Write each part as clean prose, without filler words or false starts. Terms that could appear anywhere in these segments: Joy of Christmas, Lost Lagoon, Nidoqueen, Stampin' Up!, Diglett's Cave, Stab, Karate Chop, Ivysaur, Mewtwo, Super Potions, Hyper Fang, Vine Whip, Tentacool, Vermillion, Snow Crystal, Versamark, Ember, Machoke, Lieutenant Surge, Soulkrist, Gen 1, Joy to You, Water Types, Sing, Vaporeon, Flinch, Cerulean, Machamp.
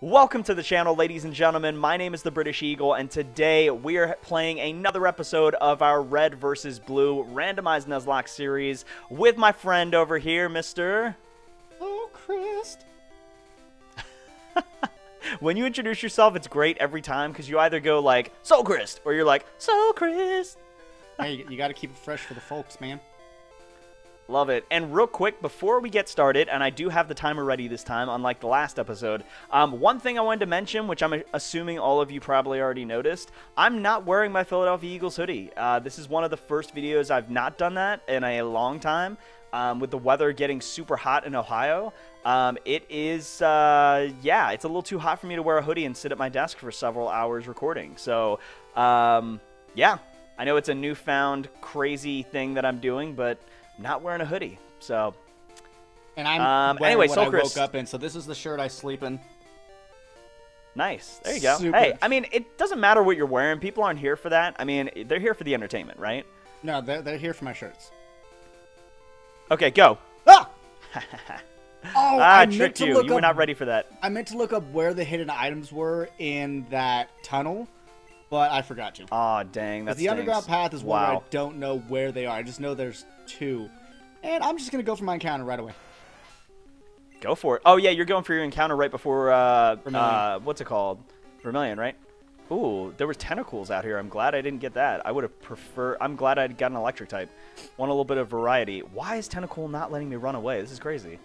Welcome to the channel, ladies and gentlemen. My name is the British Eagle, and today we are playing another episode of our Red vs. Blue randomized Nuzlocke series with my friend over here, Mr. Soulkrist. When you introduce yourself, it's great every time because you either go like Soulkrist or you're like Soulkrist. Hey, you got to keep it fresh for the folks, man. Love it. And real quick, before we get started, and I do have the timer ready this time, unlike the last episode, one thing I wanted to mention, which I'm assuming all of you probably already noticed, I'm not wearing my Philadelphia Eagles hoodie. This is one of the first videos I've not done that in a long time. With the weather getting super hot in Ohio, it is, yeah, it's a little too hot for me to wear a hoodie and sit at my desk for several hours recording. So, yeah, I know it's a newfound crazy thing that I'm doing, but not wearing a hoodie, so. And I'm anyway, what I woke up in, so this is the shirt I sleep in. Nice. There you go. Super. Hey, I mean, it doesn't matter what you're wearing. People aren't here for that. I mean, they're here for the entertainment, right? No, they're here for my shirts. Okay, go. Ah! Oh, I tricked you. You were not ready for that. I meant to look up where the hidden items were in that tunnel. But I forgot to. Aw, dang. That's the underground path is one where I don't know where they are. I just know there's two. And I'm just going to go for my encounter right away. Go for it. Oh, yeah, you're going for your encounter right before, what's it called? Vermillion, right? Ooh, there was tentacles out here. I'm glad I didn't get that. I would have preferred, I'm glad I got an electric type. Want a little bit of variety. Why is Tentacool not letting me run away? This is crazy.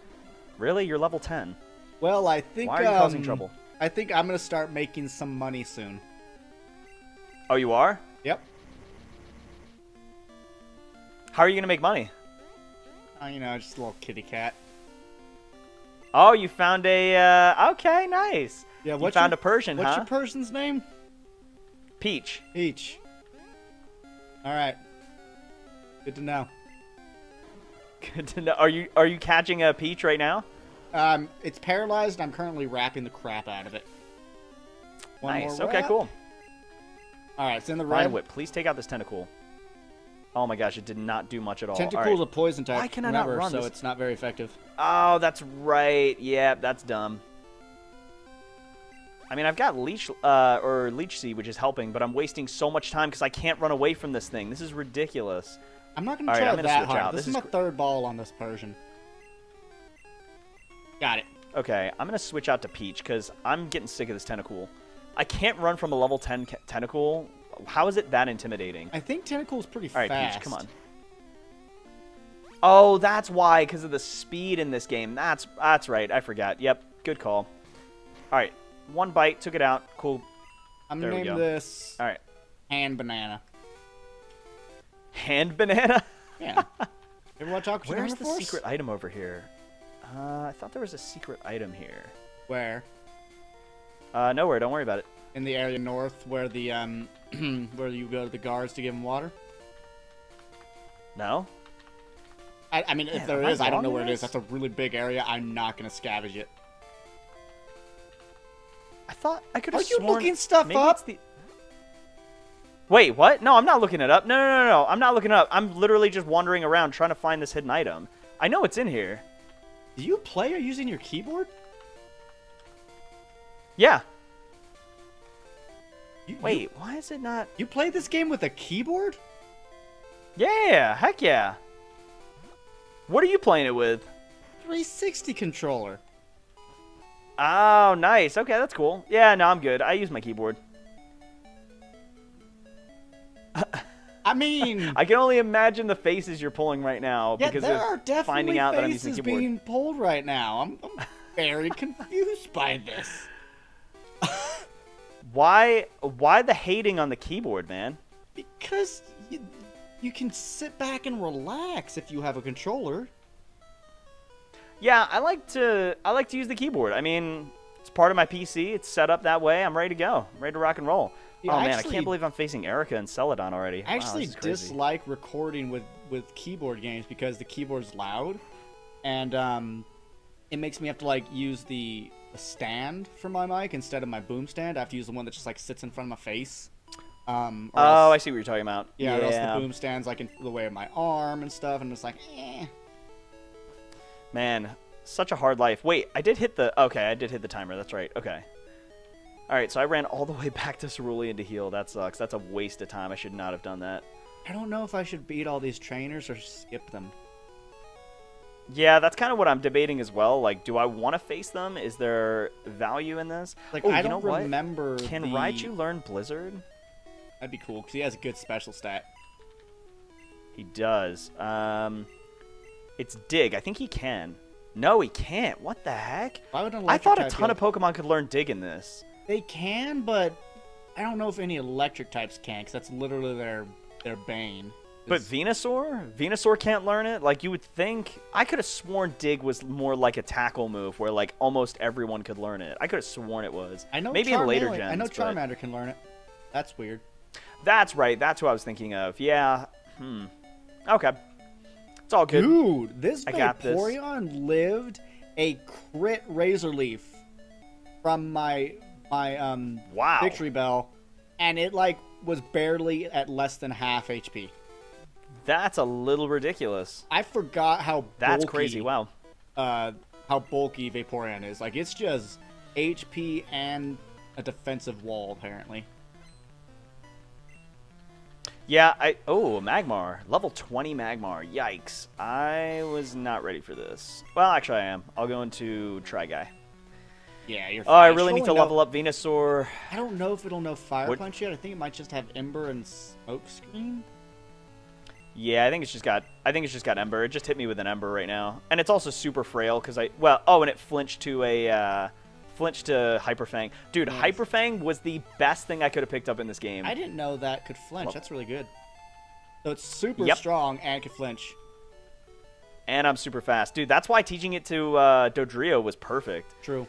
Really? You're level 10. Well, I think, why are you causing trouble? I think I'm going to start making some money soon. Oh, you are? Yep. How are you going to make money? Oh, you know, just a little kitty cat. Oh, you found a... okay, nice. Yeah, you found a Persian, huh? What's your Persian's name? Peach. Peach. All right. Good to know. Good to know. Are you catching a Peach right now? It's paralyzed. I'm currently wrapping the crap out of it. One nice. More okay, wrap. Cool. All right, it's in the red. Ryan Whip, please take out this Tentacool. Oh my gosh, it did not do much at all. Tentacool is a poison type. Why can I not run? So this? It's not very effective. Oh, that's right. Yeah, that's dumb. I mean, I've got Leech Seed, which is helping, but I'm wasting so much time because I can't run away from this thing. This is ridiculous. I'm not going to try right, that hard. This is my third ball on this Persian. Got it. Okay, I'm going to switch out to Peach because I'm getting sick of this Tentacool. I can't run from a level 10 Tentacool. How is it that intimidating? I think Tentacool's pretty fast. All right, Peach, come on. Oh, that's why, because of the speed in this game. That's right. I forgot. Yep, good call. All right, one bite, took it out. Cool. I'm going to name this all right. Hand Banana. Hand Banana? Yeah. Everyone talk to where's the force? Secret item over here? I thought there was a secret item here. Where? Nowhere. Don't worry about it. In the area north where the, where you go to the guards to give them water? No. I mean, man, if there is, I don't know where it is. That's a really big area. I'm not going to scavenge it. I thought I could have sworn... Are you looking stuff up? The... Wait, what? No, I'm not looking it up. No. I'm not looking it up. I'm literally just wandering around trying to find this hidden item. I know it's in here. Do you play or using your keyboard? Yeah. Wait, why is it not... You played this game with a keyboard? Yeah, heck yeah. What are you playing it with? 360 controller. Oh, nice. Okay, that's cool. Yeah, no, I'm good. I use my keyboard. I mean... I can only imagine the faces you're pulling right now because there are definitely finding out that I'm using keyboard. Being pulled right now. I'm very confused by this. Why the hating on the keyboard, man? Because you can sit back and relax if you have a controller. Yeah, I like to use the keyboard. I mean, it's part of my PC. It's set up that way. I'm ready to go. I'm ready to rock and roll. Yeah, oh man, I can't believe I'm facing Erica and Celadon already. I actually dislike recording with keyboard games because the keyboard's loud, and it makes me have to like use the stand for my mic instead of my boom stand. I have to use the one that just like sits in front of my face. Oh, else, I see what you're talking about. Yeah, or else the boom stand's like in the way of my arm and stuff, and it's like, eh. Man, such a hard life. Wait, I did hit the timer. That's right. Okay. Alright, so I ran all the way back to Cerulean to heal. That sucks. That's a waste of time. I should not have done that. I don't know if I should beat all these trainers or skip them. Yeah, that's kind of what I'm debating as well. Like, do I want to face them? Is there value in this? Like, oh, I don't remember. Can Raichu learn Blizzard? That'd be cool, because he has a good special stat. He does. It's Dig. I think he can. No, he can't. What the heck? I thought a ton of Pokemon could learn Dig in this. They can, but I don't know if any electric types can, because that's literally their bane. But Venusaur? Venusaur can't learn it? Like, you would think... I could have sworn Dig was more like a tackle move, where, like, almost everyone could learn it. I could have sworn it was. I know. Maybe in later gens. I know Charmander can learn it. That's weird. That's right. That's what I was thinking of. Yeah. Hmm. Okay. It's all good. Dude, this Vaporeon lived a crit Razor Leaf from my victory bell, and it, like, was barely at less than half HP. That's a little ridiculous. I forgot how bulky, that's crazy. Wow. How bulky Vaporeon is. Like, it's just HP and a defensive wall, apparently. Yeah, oh, Magmar. Level 20 Magmar. Yikes. I was not ready for this. Well, actually, I am. I'll go into Tri-Guy. Yeah, you're fine. Oh, I really need to level up Venusaur. I don't know if it'll know Fire Punch yet. I think it might just have Ember and Smoke Screen. Yeah, I think it's just got Ember. It just hit me with an Ember right now, and it's also super frail because and it flinched to Hyper Fang. Dude, nice. Hyper Fang was the best thing I could have picked up in this game. I didn't know that could flinch. Well, that's really good. So it's super strong and it could flinch. And I'm super fast, dude. That's why teaching it to Dodrio was perfect. True.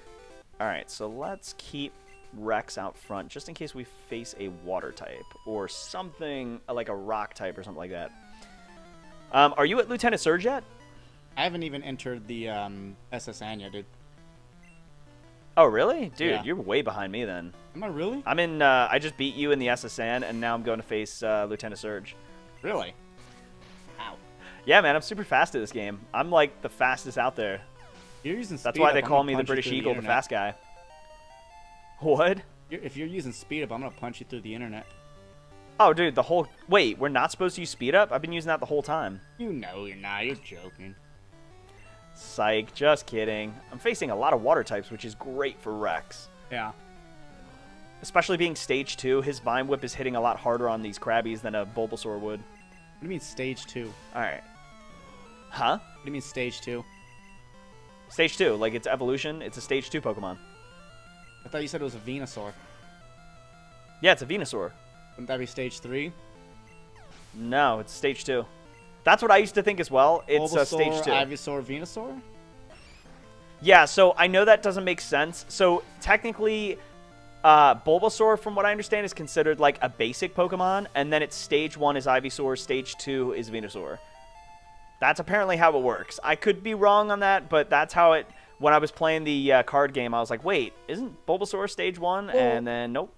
All right, so let's keep Rex out front just in case we face a water type or something like a rock type or something like that. Are you at Lieutenant Surge yet? I haven't even entered the SSN yet, dude. Oh, really? Dude, yeah. You're way behind me then. Am I really? I'm in, I just beat you in the SSN, and now I'm going to face Lieutenant Surge. Really? Wow. Yeah, man, I'm super fast at this game. I'm, like, the fastest out there. You're using speed. That's why they call me the British Eagle, the fast guy. What? If you're using speed up, I'm going to punch you through the internet. Oh, dude, Wait, we're not supposed to use speed up? I've been using that the whole time. You know you're not. You're joking. Psych. Just kidding. I'm facing a lot of water types, which is great for Rex. Yeah. Especially being Stage 2, his Vine Whip is hitting a lot harder on these Krabbies than a Bulbasaur would. What do you mean Stage 2? Alright. Huh? What do you mean Stage 2? Stage 2. Like, it's evolution. It's a Stage 2 Pokemon. I thought you said it was a Venusaur. Yeah, it's a Venusaur. Wouldn't that be Stage 3? No, it's Stage 2. That's what I used to think as well. It's Stage 2. Ivysaur, Venusaur? Yeah, so I know that doesn't make sense. So technically, Bulbasaur, from what I understand, is considered like a basic Pokemon. And then it's Stage 1 is Ivysaur, Stage 2 is Venusaur. That's apparently how it works. I could be wrong on that, but that's how it... When I was playing the card game, I was like, wait, isn't Bulbasaur Stage 1? Well, and then, nope.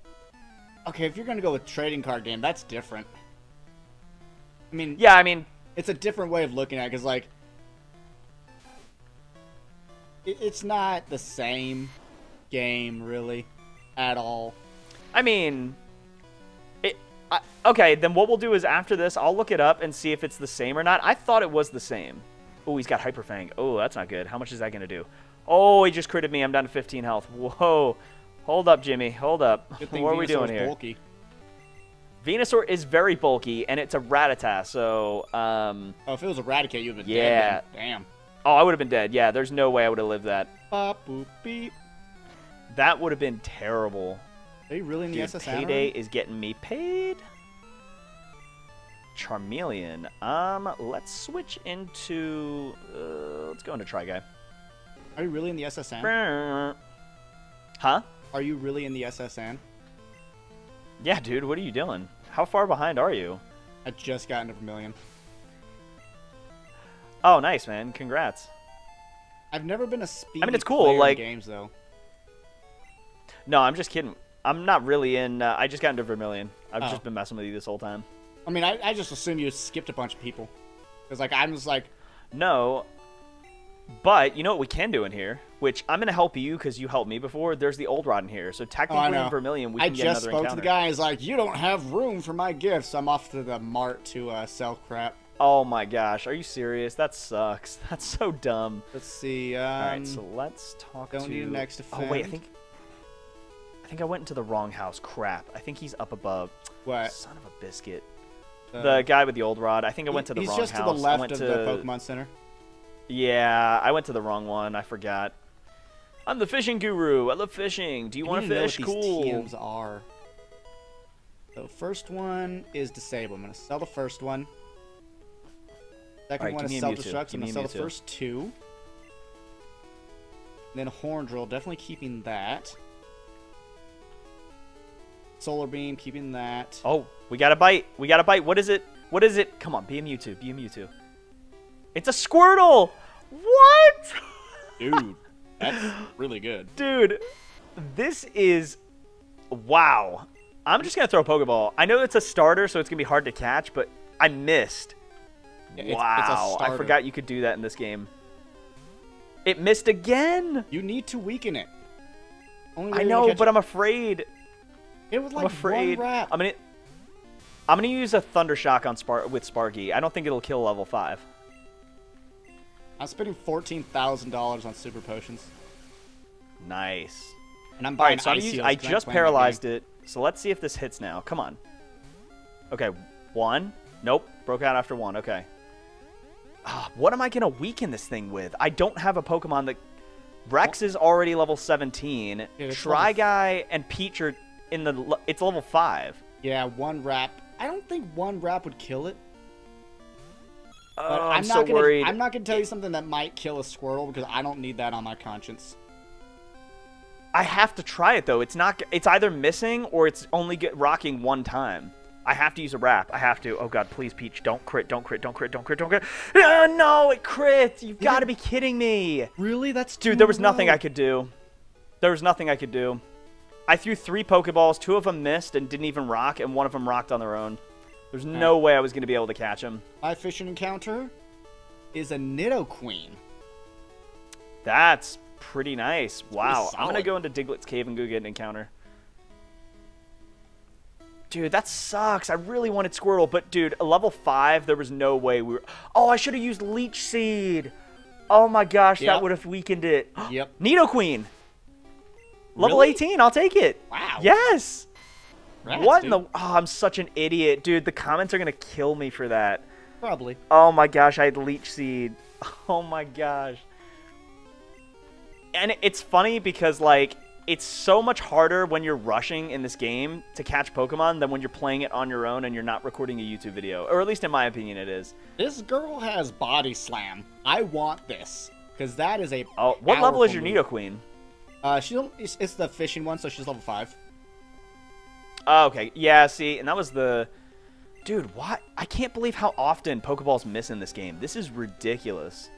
Okay, if you're going to go with trading card game, that's different. I mean... Yeah, I mean... It's a different way of looking at it, because, like... It's not the same game, really, at all. I mean... Okay, then what we'll do is after this, I'll look it up and see if it's the same or not. I thought it was the same. Oh, he's got Hyper Fang. Oh, that's not good. How much is that going to do? Oh, he just critted me. I'm down to 15 health. Whoa. Hold up, Jimmy. Hold up. What are we doing here? Bulky. Venusaur is very bulky, and it's a Rattata, so... Oh, if it was Eradicate, you would have been dead. Yeah. Damn. Oh, I would have been dead. Yeah, there's no way I would have lived that. Bop, boop, beep. That would have been terrible. Are you really in the SSN? Payday is getting me paid. Charmeleon. Let's switch into... let's go into Tri-Guy. Are you really in the SSN? Huh? Are you really in the SSN? Yeah, dude, what are you doing? How far behind are you? I just got into Vermillion. Oh, nice, man. Congrats. I've never been a speed it's cool, like, games, though. No, I'm just kidding. I'm not really in... I just got into Vermillion. I've just been messing with you this whole time. I mean, I just assume you skipped a bunch of people. Because, like, I'm just like... No, but you know what we can do in here? which I'm going to help you because you helped me before. There's the old rod in here. So technically in Vermillion, we can get another encounter. I just spoke to the guy. He's like, you don't have room for my gifts. I'm off to the mart to sell crap. Oh my gosh. Are you serious? That sucks. That's so dumb. Let's see. All right, so let's talk to... Don't need an extra fan. Oh, wait, I think I went into the wrong house. Crap. I think he's up above. What? Son of a biscuit. The guy with the old rod. I think I went to the wrong house. He's just to the left of the Pokemon Center. Yeah, I went to the wrong one. I forgot. I'm the fishing guru. I love fishing. Do you want to fish? Cool. These TMs are. The first one is disable. I'm going to sell the first one. Second one is self-destruct. I'm going to sell the first two. And then Horndrill. Definitely keeping that. Solar Beam, keeping that. Oh, we got a bite. We got a bite. What is it? What is it? Come on, be a Mewtwo. Be a Mewtwo. It's a Squirtle! What? Dude, that's really good. Dude, this is... Wow. I'm just going to throw a Pokeball. I know it's a starter, so it's going to be hard to catch, but I missed. Yeah, wow. It's I forgot you could do that in this game. It missed again. You need to weaken it. I know, but I'm afraid... It was like one rap. I'm gonna use a Thunder Shock on Sparky. I don't think it'll kill level 5. I'm spending $14,000 on Super Potions. Nice. And I'm buying. Right, so I just paralyzed it. So let's see if this hits now. Come on. Okay, one. Nope. Broke out after one. Okay. What am I gonna weaken this thing with? I don't have a Pokemon that. Rex is already level 17. Yeah, Tri-Guy and Peach are. It's level 5. Yeah, one rap. I don't think one rap would kill it. I'm so worried. I'm not gonna tell you something that might kill a Squirtle because I don't need that on my conscience. I have to try it though. It's not. It's either missing or it's only rocking one time. I have to use a rap. I have to. Oh god, please, Peach, don't crit, don't crit, don't crit, don't crit, don't crit. No, it crit. You've got to be kidding me. Really? That's dude. There was nothing I could do. There was nothing I could do. I threw 3 Pokeballs, 2 of them missed and didn't even rock, and 1 of them rocked on their own. There's no way I was going to be able to catch them. My fishing encounter is a Nidoqueen. That's pretty nice. Wow. I'm going to go into Diglett's Cave and go get an encounter. Dude, that sucks. I really wanted Squirtle, but dude, at level 5, there was no way we were... Oh, I should have used Leech Seed. Oh my gosh, that would have weakened it. Yep. Nidoqueen. Level 18, I'll take it. Wow. Yes. Rats, what in the... Oh, I'm such an idiot. Dude, the comments are going to kill me for that. Probably. Oh, my gosh. I had Leech Seed. Oh, my gosh. And it's funny because, like, it's so much harder when you're rushing in this game to catch Pokemon than when you're playing it on your own and you're not recording a YouTube video. Or at least in my opinion, it is. This girl has Body Slam. I want this. Because that is a powerful what level is your Nidoqueen? It's the fishing one, so she's level 5. Oh, okay. Yeah, see, and that was the... Dude, what? I can't believe how often Pokeballs miss in this game. This is ridiculous.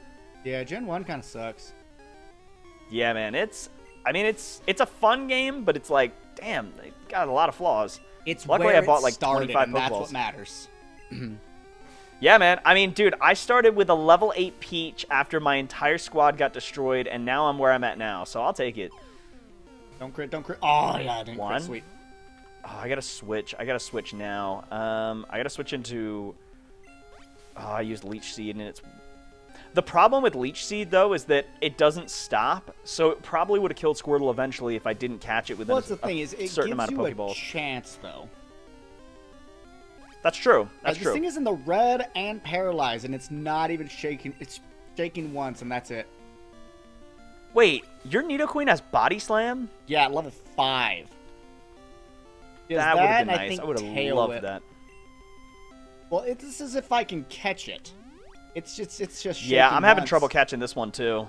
Yeah, Gen 1 kind of sucks. Yeah, man, it's... I mean, it's a fun game, but it's like, damn, they got a lot of flaws. It's Luckily, I bought like 25 Pokeballs. That's what matters. Yeah, man. I mean, dude, I started with a level 8 Peach after my entire squad got destroyed, and now I'm where I'm at now, so I'll take it. Don't crit, don't crit. Oh, yeah, I didn't crit. Sweet. Oh, I gotta switch. I gotta switch now. I gotta switch into... Oh, I used Leech Seed, and it's... The problem with Leech Seed, though, is that it doesn't stop, so it probably would have killed Squirtle eventually if I didn't catch it within a certain amount of Pokeballs. Well, that's the thing, is it gives you a chance, though. That's true. That's true. This thing is in the red and paralyzed, and it's not even shaking. It's shaking once, and that's it. Wait, your Nidoqueen has Body Slam? Yeah, at level 5. That would have been nice. I would have loved that. Well, this is if I can catch it. It's just shaking once. Yeah, I'm having trouble catching this one, too.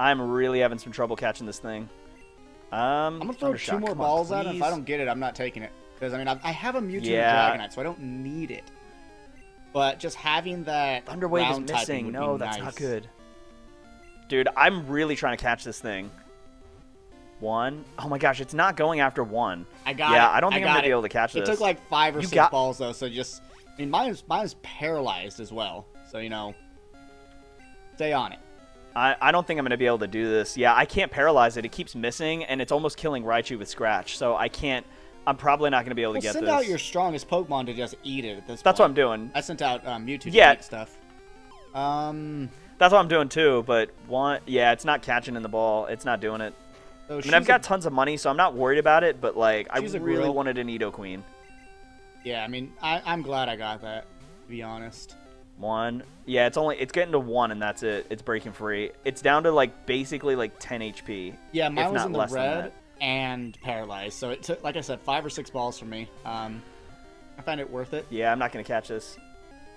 I'm really having some trouble catching this thing. I'm gonna throw 2 more balls at it. If I don't get it, I'm not taking it because I mean I have a Mewtwo and Dragonite, so I don't need it. But just having that Thunderwave is missing. No, that's not good, dude. I'm really trying to catch this thing. One. Oh my gosh, it's not going after one. I got it. Yeah, I don't think I'm gonna be able to catch this. It took like 5 or 6 balls though, so just I mean mine's paralyzed as well, so you know. Stay on it. I don't think I'm going to be able to do this. Yeah, I can't paralyze it. It keeps missing, and it's almost killing Raichu with Scratch. So I can't. I'm probably not going to be able to get this. Send out your strongest Pokemon to just eat it at this point. That's what I'm doing. I sent out Mewtwo to eat stuff. That's what I'm doing too, but yeah, it's not catching in the ball. It's not doing it. So I mean, I've got tons of money, so I'm not worried about it, but like, I really wanted a Nidoqueen. Yeah, I mean, I'm glad I got that, to be honest. One. Yeah, it's getting to 1, and that's it. It's breaking free. It's down to like basically like 10 HP. Yeah, mine was in the red and paralyzed, so it took, like I said, 5 or 6 balls from me. I find it worth it. Yeah, I'm not gonna catch this.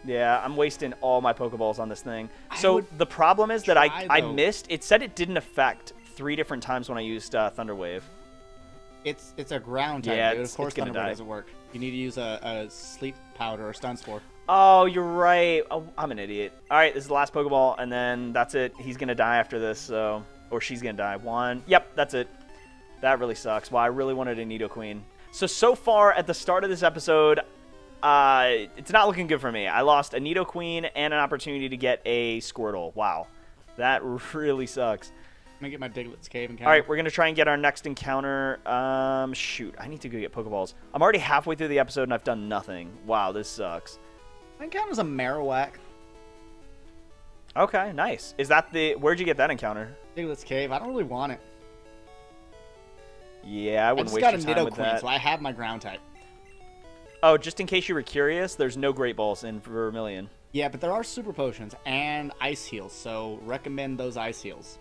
Yeah, I'm wasting all my Pokeballs on this thing. So the problem is that I missed. It said it didn't affect 3 different times when I used Thunder Wave. It's a ground type. Yeah, of course Thunder Wave doesn't work. You need to use a sleep powder or stun spore. Oh, you're right. Oh, I'm an idiot. All right, this is the last Pokeball, and then that's it. He's gonna die after this, so or she's gonna die. 1. Yep, that's it. That really sucks. Well, I really wanted a Nidoqueen. So far at the start of this episode. It's not looking good for me. I lost a Nidoqueen and an opportunity to get a Squirtle. Wow. That really sucks. I'm going to get my Diglett's Cave encounter. All right, we're going to try and get our next encounter. Shoot, I need to go get Pokeballs. I'm already halfway through the episode and I've done nothing. Wow, this sucks. My encounter's a Marowak. Okay, nice. Is that the... Where'd you get that encounter? Diglett's Cave. I don't really want it. Yeah, I wouldn't waste your time with that. I just got a Nidoqueen, so I have my ground type. Oh, just in case you were curious, there's no Great Balls in Vermillion. Yeah, but there are Super Potions and Ice Heals, so recommend those Ice Heals.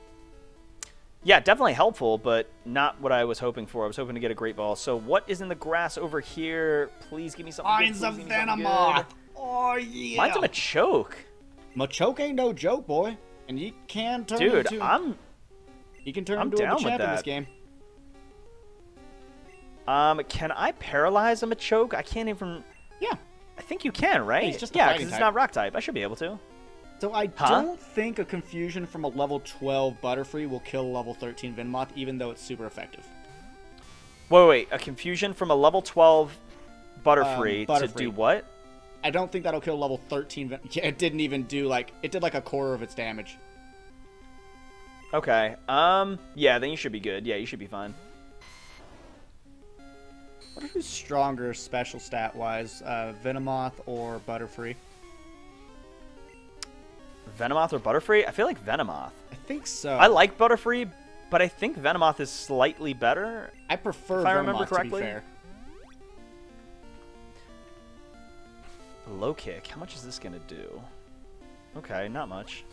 Yeah, definitely helpful, but not what I was hoping for. I was hoping to get a Great Ball. So what is in the grass over here? Please give me something good. Mine's a Venomoth. Oh, yeah. Mine's a Machoke. Machoke ain't no joke, boy. And you can turn into... Dude, You can turn into a Machamp in this game. Can I paralyze a Machoke? I can't even... Yeah. I think you can, right? It's just yeah, because it's not rock type. I should be able to. So I don't think a confusion from a level 12 Butterfree will kill a level 13 Venomoth, even though it's super effective. Wait. A confusion from a level 12 Butterfree, to do what? I don't think that'll kill level 13 Venomoth. It didn't even do, like... It did, like, a quarter of its damage. Okay. Yeah, then you should be good. Yeah, you should be fine. Who's stronger special stat wise, Venomoth or Butterfree? Venomoth or Butterfree? I feel like Venomoth. I think so. I like Butterfree, but I think Venomoth is slightly better. I prefer Venomoth, to be fair. Low kick. How much is this going to do? Okay, not much.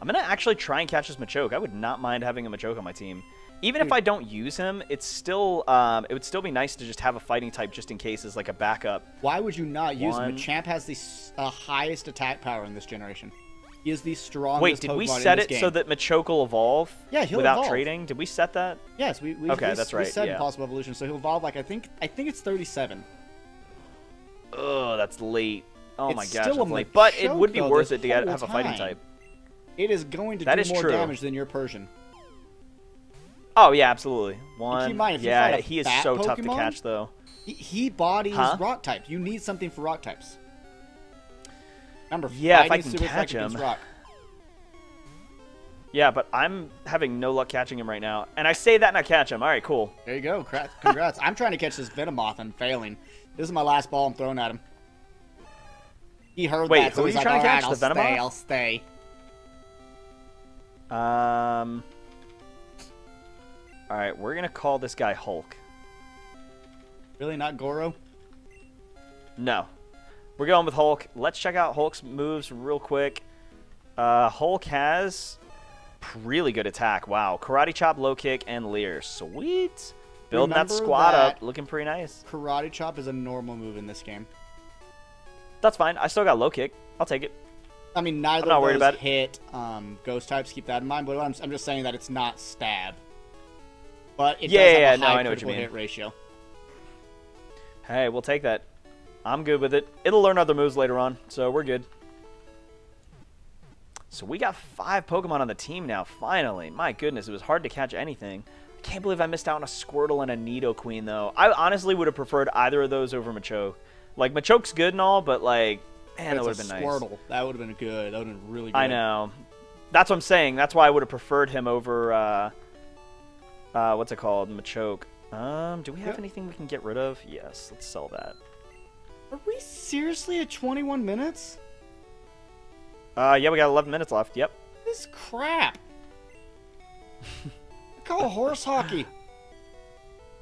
I'm going to actually try and catch this Machoke. I would not mind having a Machoke on my team. Even if I don't use him, it's still it would still be nice to just have a fighting type just in case as like a backup. Why would you not use him? Machamp has the highest attack power in this generation. He is the strongest. Wait, did we set it so that Machoke will evolve? Yeah, he'll without trading. Did we set that? Yes, we okay, that's right. We set impossible evolution, so he'll evolve like I think it's 37. Oh, that's late. Oh my gosh, that's late. But it would be worth it to have a fighting type. It is going to do more damage than your Persian. Oh, yeah, absolutely. 1. Keep in mind, if you fight a fat so Pokemon, tough to catch, though. He bodies rock types. You need something for rock types. Remember, if I can catch him. Rock. Yeah, but I'm having no luck catching him right now. And I say that and I catch him. All right, cool. There you go. Congrats. I'm trying to catch this Venomoth and failing. This is my last ball I'm throwing at him. He heard that, so he's like, all right, I'll stay, I'll stay. All right, we're going to call this guy Hulk. Really, not Goro? No. We're going with Hulk. Let's check out Hulk's moves real quick. Hulk has really good attack. Wow. Karate Chop, Low Kick, and Leer. Sweet. Building that squad up. Looking pretty nice. Karate Chop is a normal move in this game. That's fine. I still got Low Kick. I'll take it. I mean, neither of those hit ghost types. Keep that in mind. But I'm just saying that it's not stab. But it does have a high critical hit ratio. Hey, we'll take that. I'm good with it. It'll learn other moves later on, so we're good. So we got 5 Pokemon on the team now, finally. My goodness, it was hard to catch anything. I can't believe I missed out on a Squirtle and a Nidoqueen, though. I honestly would have preferred either of those over Machoke. Like, Machoke's good and all, but, like, man, that would have been nice. Squirtle. That would have been good. That would have been really good. I know. That's what I'm saying. That's why I would have preferred him over, what's it called? Machoke. Do we have anything we can get rid of? Yes, let's sell that. Are we seriously at 21 minutes? Yeah, we got 11 minutes left. Yep. This crap. Call horse hockey.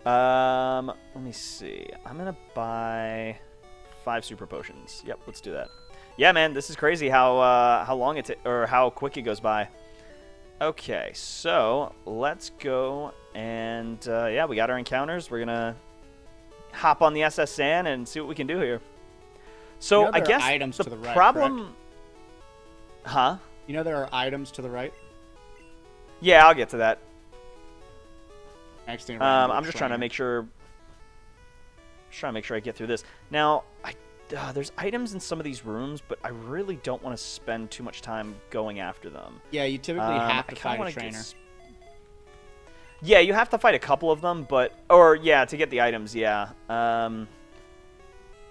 Let me see. I'm gonna buy 5 super potions. Yep, let's do that. Yeah, man, this is crazy how long it or how quick it goes by. Okay, so let's go and yeah, we got our encounters. We're gonna hop on the SSN and see what we can do here. So I guess items to the right, problem, huh? You know there are items to the right. Yeah, I'll get to that. Next thing I'm just trying to make sure. Just trying to make sure I get through this. Now, there's items in some of these rooms, but I really don't want to spend too much time going after them. Yeah, you typically have to fight a trainer. Yeah, you have to fight a couple of them, but yeah, to get the items, yeah.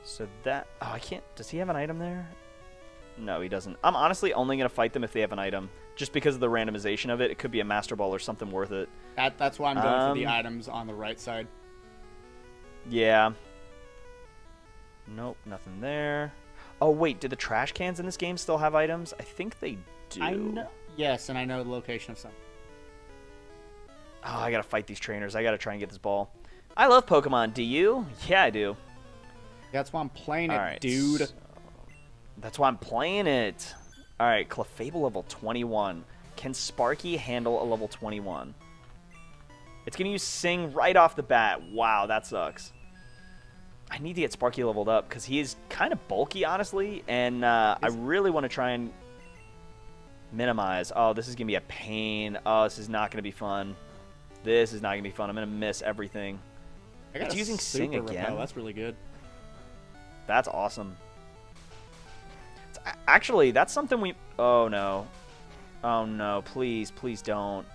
So that I can't. Does he have an item there? No, he doesn't. I'm honestly only gonna fight them if they have an item. Just because of the randomization of it, it could be a Master Ball or something worth it. That's why I'm going for the items on the right side. Yeah. Nope, nothing there. Oh, wait, did the trash cans in this game still have items? I think they do. I know. Yes, and I know the location of some. Oh, I got to fight these trainers. I got to try and get this ball. I love Pokemon. Do you? Yeah, I do. That's why I'm playing it, dude. So that's why I'm playing it. All right, Clefable level 21. Can Sparky handle a level 21? It's going to use Sing right off the bat. Wow, that sucks. I need to get Sparky leveled up because he is kind of bulky, honestly, and I really want to try and minimize. Oh, this is going to be a pain. Oh, this is not going to be fun. This is not going to be fun. I'm going to miss everything. I got using Sing again. Repel. That's really good. That's awesome. Actually, that's something we... Oh, no. Oh, no. Please, please don't.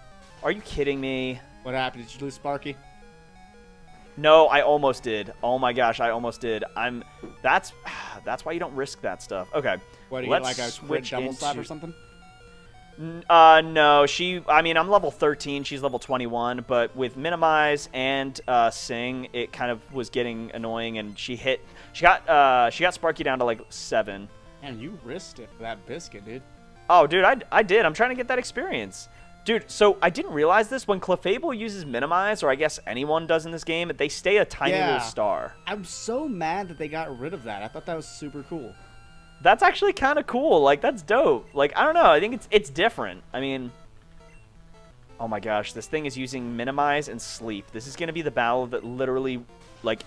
Are you kidding me? What happened? Did you lose Sparky? No, I almost did. Oh, my gosh. I almost did. I'm... That's why you don't risk that stuff. Okay. What, do you like a switch double slap or something? No. She... I mean, I'm level 13. She's level 21. But with Minimize and Sing, it kind of was getting annoying. And she hit... she got Sparky down to, like, 7. Man, you risked it for that biscuit, dude. Oh, dude, I did. I'm trying to get that experience. Dude, so I didn't realize this. When Clefable uses Minimize, or I guess anyone does in this game, they stay a tiny little star. I'm so mad that they got rid of that. I thought that was super cool. That's actually kind of cool. Like, that's dope. Like, I don't know. I think it's different. I mean, oh my gosh. This thing is using Minimize and Sleep. This is going to be the battle that literally, like,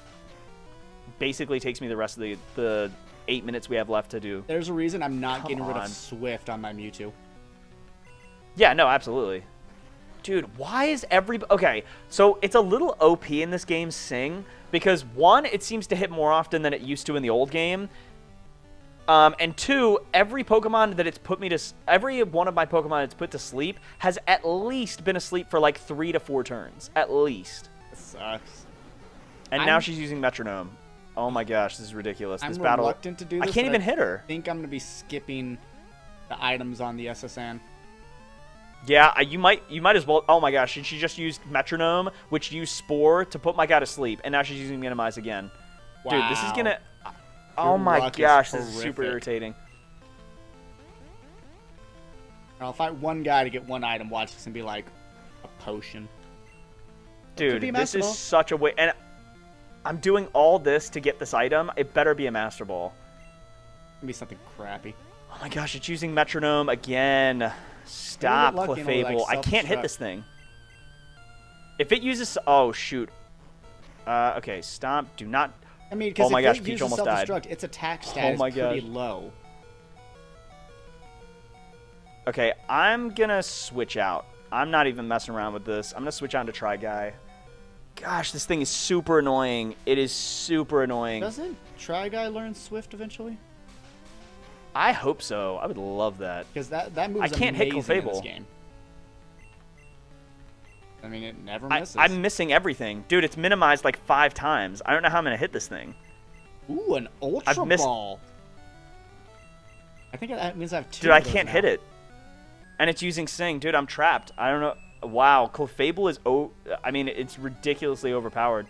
basically takes me the rest of the 8 minutes we have left to do. There's a reason I'm not getting rid of Swift on my Mewtwo. Yeah, no, absolutely. Dude, why is everybody... Okay, so it's a little OP in this game, Sing, because one, it seems to hit more often than it used to in the old game. And two, every Pokemon that it's put me to... Every one of my Pokemon it's put to sleep has at least been asleep for like 3 to 4 turns. At least. It sucks. And now she's using Metronome. Oh my gosh, this is ridiculous. This battle, I'm reluctant to do this. I can't even hit her. I think I'm going to be skipping the items on the SSN. Yeah, you might as well. Oh my gosh, and she just used Metronome, which used Spore to put my guy to sleep, and now she's using Minimize again. Wow. Dude, this is going to... Oh my gosh, this is super irritating. I'll fight one guy to get one item. Watch this and be like, a potion. Dude, this is such a way... And I'm doing all this to get this item. It better be a Master Ball. Maybe something crappy. Oh my gosh, it's using Metronome again. Stop, Clefable. I can't hit this thing. If it uses... Oh, shoot. Okay, stomp. Do not... I mean, because if it uses self-destruct, its attack stat is pretty low. Okay, I'm going to switch out. I'm not even messing around with this. I'm going to switch on to Tri-Guy. Gosh, this thing is super annoying. It is super annoying. Doesn't Tri-Guy learn Swift eventually? I hope so. I would love that. Because that moves amazing in this game. I mean, it never misses. I'm missing everything. Dude, it's minimized like 5 times. I don't know how I'm going to hit this thing. Ooh, an Ultra Ball. I think that means I have 2 Dude, I can't hit it. And it's using Sing. Dude, I'm trapped. I don't know. Wow, Clefable is, oh, I mean, it's ridiculously overpowered.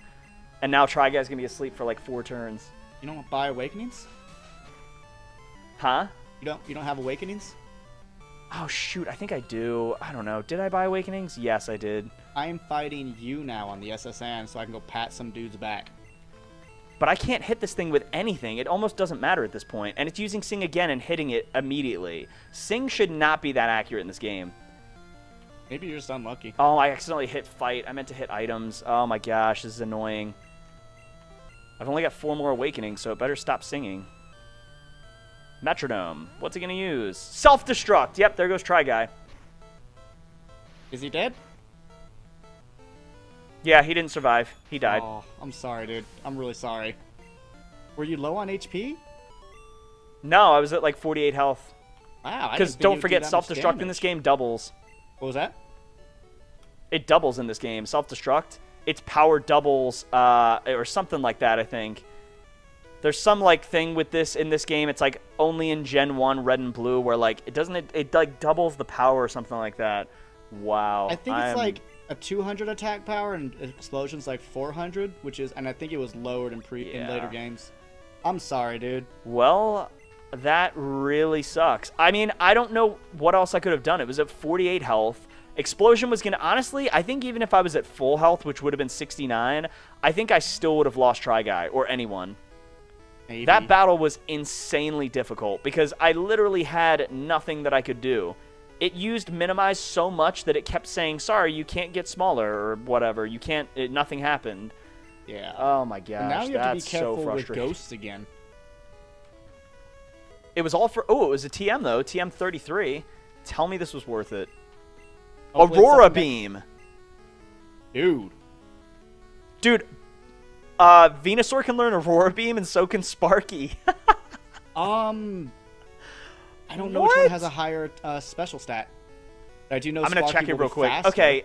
And now Tri-Guy's gonna be asleep for like 4 turns. You don't buy Awakenings? Huh? You don't have Awakenings? Oh shoot, I think I do. I don't know. Did I buy Awakenings? Yes, I did. I am fighting you now on the SSN so I can go pat some dude's back. But I can't hit this thing with anything. It almost doesn't matter at this point. And it's using Sing again and hitting it immediately. Sing should not be that accurate in this game. Maybe you're just unlucky. Oh, I accidentally hit fight. I meant to hit items. Oh my gosh, this is annoying. I've only got 4 more Awakenings, so it better stop singing. Metronome. What's it going to use? Self-destruct. Yep, there goes Tri-Guy. Is he dead? Yeah, he didn't survive. He died. Oh, I'm sorry, dude. I'm really sorry. Were you low on HP? No, I was at like 48 health. Wow. Because don't forget, self-destruct in this game doubles. What was that? It doubles in this game. Self-destruct. Its power doubles or something like that, I think. There's some like thing with this in this game. It's like only in Gen 1 Red and Blue where like it like doubles the power or something like that. Wow. I think it's like a 200 attack power and explosions like 400, which is, and I think it was lowered in in later games. I'm sorry, dude. Well, that really sucks. I mean, I don't know what else I could have done. It was at 48 health. Explosion was going to, honestly, I think even if I was at full health, which would have been 69, I think I still would have lost Tri-Guy or anyone. Maybe. That battle was insanely difficult because I literally had nothing that I could do. It used Minimize so much that it kept saying, sorry, you can't get smaller or whatever. You can't, nothing happened. Yeah. Oh my gosh. And now you have to be careful with ghosts again. It was all for, oh, it was a TM though, TM 33. Tell me this was worth it. Oh, Aurora Beam. Dude. Dude. Venusaur can learn Aurora Beam, and so can Sparky. I don't know which one has a higher special stat. I do know. I'm gonna check it real quick. Okay.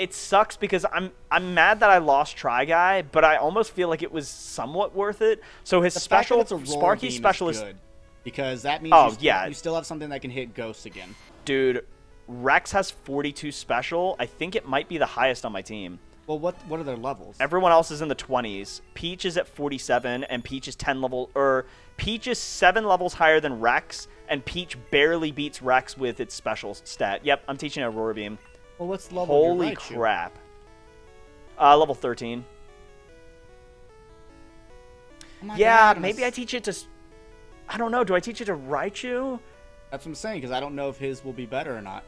It sucks because I'm mad that I lost Tri-Guy, but I almost feel like it was somewhat worth it. So his special Sparky special is good because that means you still have something that can hit ghosts again. Dude, Rex has 42 special. I think it might be the highest on my team. Well, what are their levels? Everyone else is in the 20s. Peach is at 47, and Peach is 10 level, or Peach is 7 levels higher than Rex, and Peach barely beats Rex with its special stat. Yep, I'm teaching Aurora Beam. Well, what's level? Holy crap! Level 13. Oh yeah, God, maybe I teach it to. I don't know. Do I teach it to Raichu? That's what I'm saying because I don't know if his will be better or not.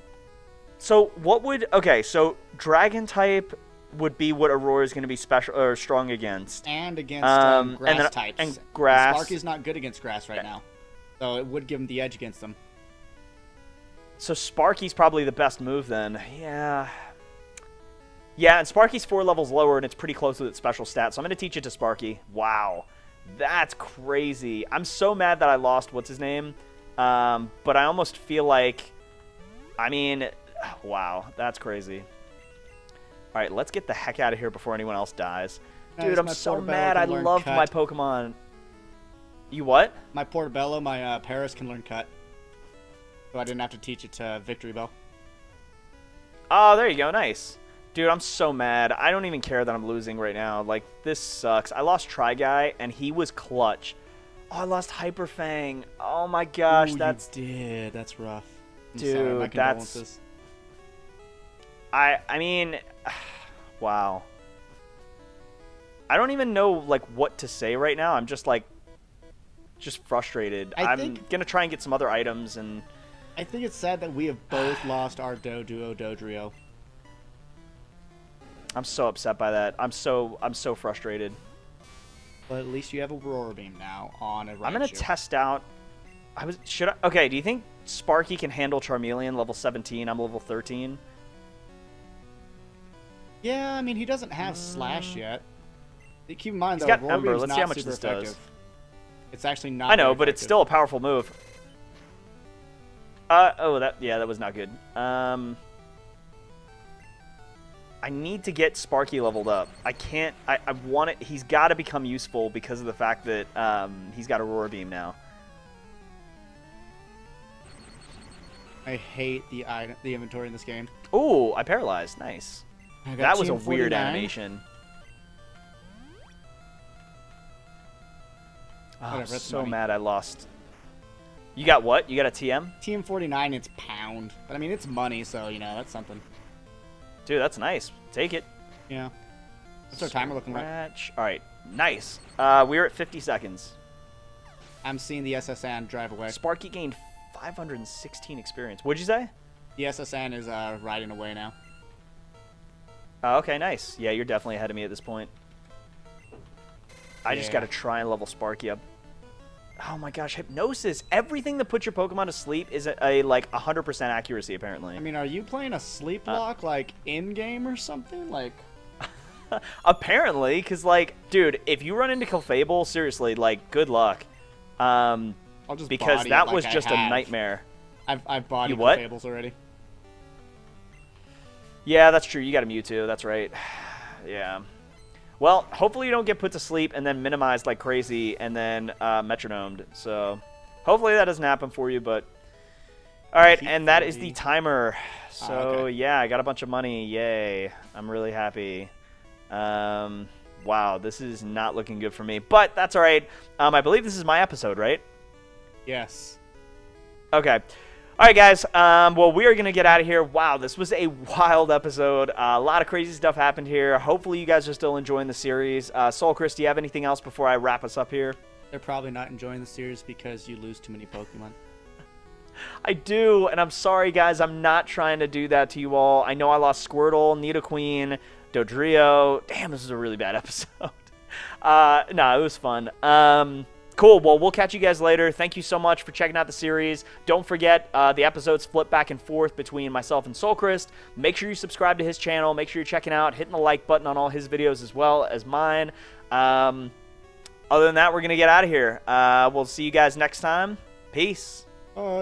So what would? Okay, so Dragon type would be what Aurora is going to be special or strong against, and against grass and then, types. And grass. Sparky's not good against grass right now, so it would give him the edge against them. So Sparky's probably the best move then. Yeah. Yeah, and Sparky's 4 levels lower, and it's pretty close with its special stat. So I'm going to teach it to Sparky. Wow, that's crazy. I'm so mad that I lost. What's his name? But I almost feel like, I mean, wow, that's crazy. All right, let's get the heck out of here before anyone else dies. Dude, I'm so mad. I love my Pokemon. You what? My Portobello, my Paris can learn Cut. So I didn't have to teach it to Victory Bell. Oh, there you go. Nice. Dude, I'm so mad. I don't even care that I'm losing right now. Like, this sucks. I lost Tri-Guy, and he was clutch. Oh, I lost Hyper Fang. Oh, my gosh. Ooh, that's... You did. That's rough. Dude, that's... I mean, wow. I don't even know, like, what to say right now. I'm just, like, just frustrated. I'm going to try and get some other items. And I think it's sad that we have both lost our Doduo Dodrio. I'm so upset by that. I'm so frustrated. But at least you have Aurora Beam now on a Raichu. I'm going to test out. Okay, do you think Sparky can handle Charmeleon level 17? I'm level 13. Yeah, I mean, he doesn't have Slash yet. Keep in mind, though, Aurora Beam's not super effective. It's actually not. I know, but it's still a powerful move. Oh, that was not good. I need to get Sparky leveled up. I can't. I want it. He's got to become useful because of the fact that he's got Aurora Beam now. I hate the inventory in this game. Ooh, I paralyzed. Nice. I that was a weird animation. Oh, I'm so mad I lost. You got what? You got a TM? TM 49, it's pound. But I mean, it's money, so, you know, that's something. Dude, that's nice. Take it. Yeah. What's our timer looking like? All right. Nice. We're at 50 seconds. I'm seeing the SSN drive away. Sparky gained 516 experience. What'd you say? The SSN is riding away now. Okay, nice. Yeah, you're definitely ahead of me at this point. I just got to try and level Sparky up. Oh my gosh, hypnosis. Everything that puts your Pokemon to sleep is a like 100% accuracy apparently. I mean, are you playing a sleep lock like in game or something? Like apparently, cuz like dude, if you run into Clefable, seriously, like good luck. I'll just because that like was I just have. A nightmare. I've bodied Clefables already. Yeah, that's true. You got a Mewtwo, that's right. Yeah. Well, hopefully you don't get put to sleep and then minimized like crazy and then metronomed. So hopefully that doesn't happen for you, but... All right, and that is the timer. So, okay. Yeah, I got a bunch of money. Yay. I'm really happy. Wow, this is not looking good for me, but that's all right. I believe this is my episode, right? Yes. Okay. All right, guys. Well, we are going to get out of here. Wow, this was a wild episode. A lot of crazy stuff happened here. Hopefully, you guys are still enjoying the series. Soulkrist, do you have anything else before I wrap us up here? They're probably not enjoying the series because you lose too many Pokemon. I do, and I'm sorry, guys. I'm not trying to do that to you all. I know I lost Squirtle, Nidoqueen, Dodrio. Damn, this is a really bad episode. Nah, it was fun. Cool. Well, we'll catch you guys later. Thank you so much for checking out the series. Don't forget, the episodes flip back and forth between myself and Soulkrist. Make sure you subscribe to his channel. Make sure you're checking out, hitting the like button on all his videos as well as mine. Other than that, we're going to get out of here. We'll see you guys next time. Peace. Bye.